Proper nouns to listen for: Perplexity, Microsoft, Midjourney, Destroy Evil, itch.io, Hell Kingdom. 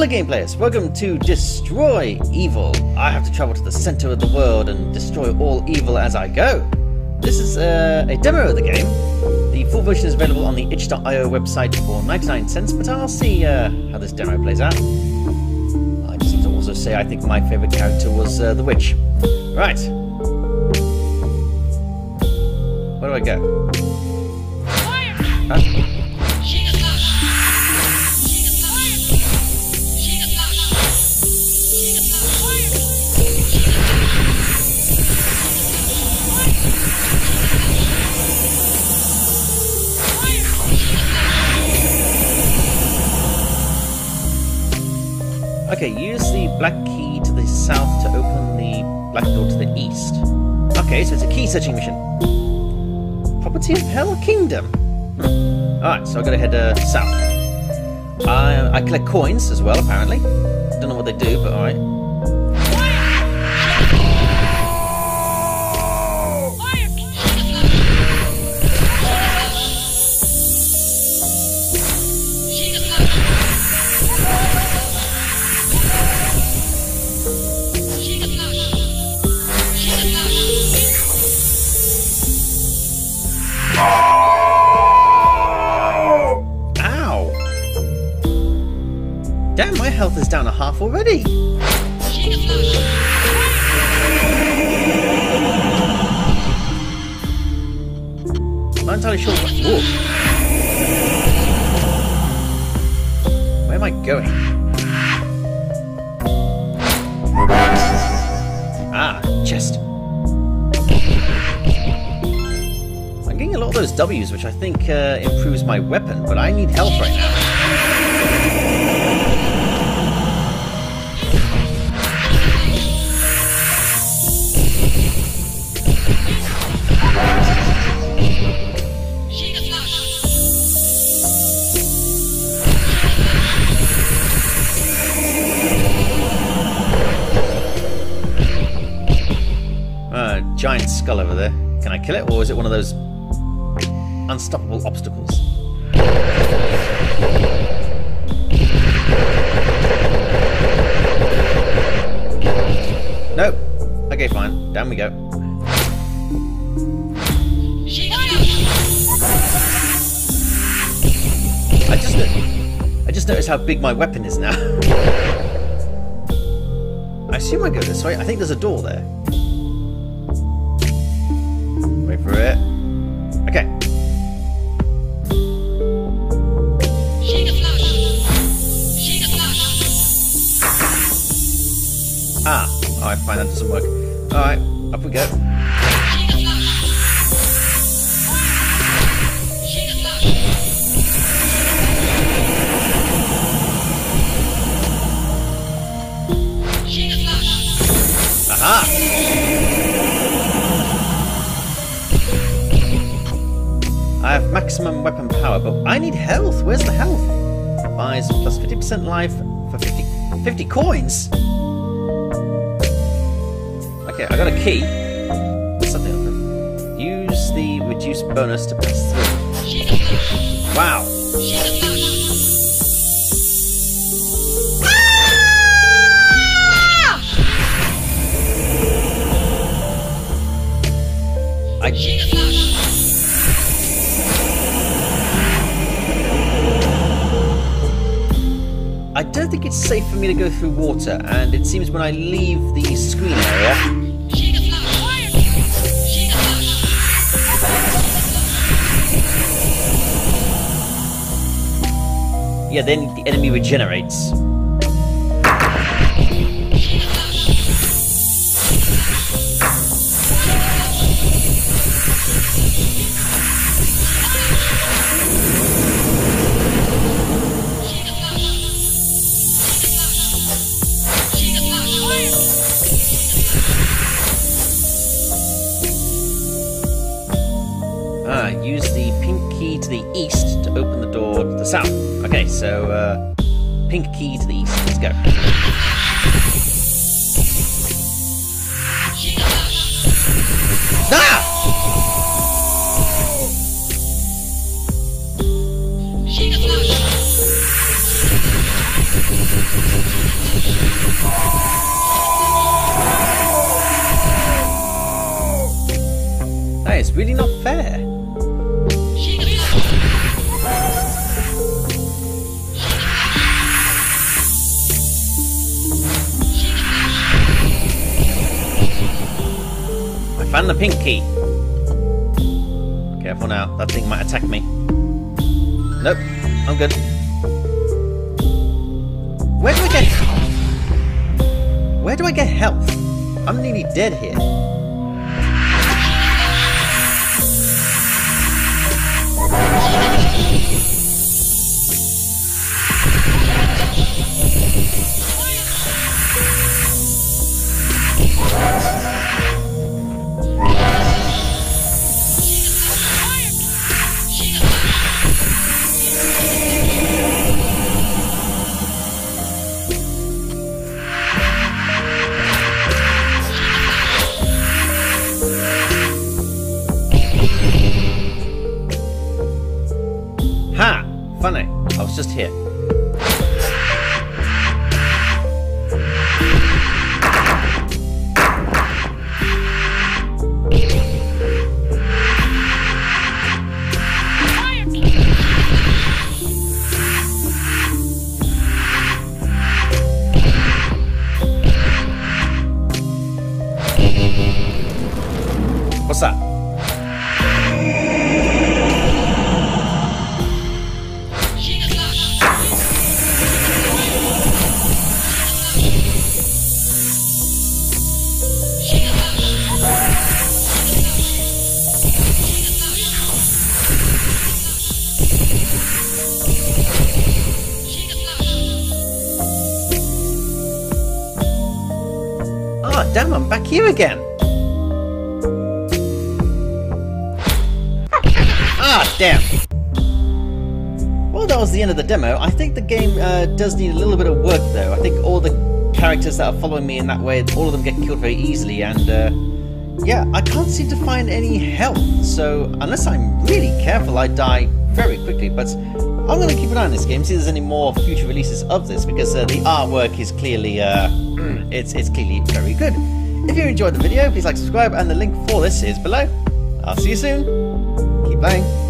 Hello game players, welcome to Destroy Evil. I have to travel to the center of the world and destroy all evil as I go. This is a demo of the game. The full version is available on the itch.io website for 99 cents, but I'll see how this demo plays out. I just need to also say I think my favorite character was the witch. Right. Where do I go? Fire! Huh? Okay, use the black key to the south to open the black door to the east. Okay, so it's a key searching mission. Property of Hell Kingdom. Alright, so I've got to head south. I collect coins as well, apparently. Don't know what they do, but alright. Damn, my health is down to half already! Not entirely sure what... Whoa. Where am I going? Ah, chest. I'm getting a lot of those W's, which I think improves my weapon, but I need health right now. Giant skull over there. Can I kill it, or is it one of those unstoppable obstacles? Nope. Okay, fine. Down we go. I just noticed how big my weapon is now. I assume I go this way. I think there's a door there. Wait for it. Okay. Ah, alright, fine, that doesn't work. Alright, up we go. Aha! I have maximum weapon power, but I need health. Where's the health? Buys plus 50% life for 50 coins. Okay, I got a key. That's something different. Use the reduced bonus to pass through. Wow. I don't think it's safe for me to go through water, and it seems when I leave the screen area... Yeah, then the enemy regenerates. Use the pink key to the east to open the door to the south. Okay, so pink key to the east. Let's go. Ah! It's really not fair. I found the pink key. Careful now, that thing might attack me. Nope, I'm good. Where do I get health? Where do I get health? I'm nearly dead here. Funny, I was just here. What's that? Oh, damn, I'm back here again. Ah, damn. Well, that was the end of the demo. I think the game does need a little bit of work, though. I think all the characters that are following me in that way, all of them get killed very easily, and yeah, I can't seem to find any health, so unless I'm really careful, I die very quickly, but I'm going to keep an eye on this game, see if there's any more future releases of this, because the artwork is clearly, it's clearly very good. If you enjoyed the video, please like, subscribe, and the link for this is below. I'll see you soon. Keep playing.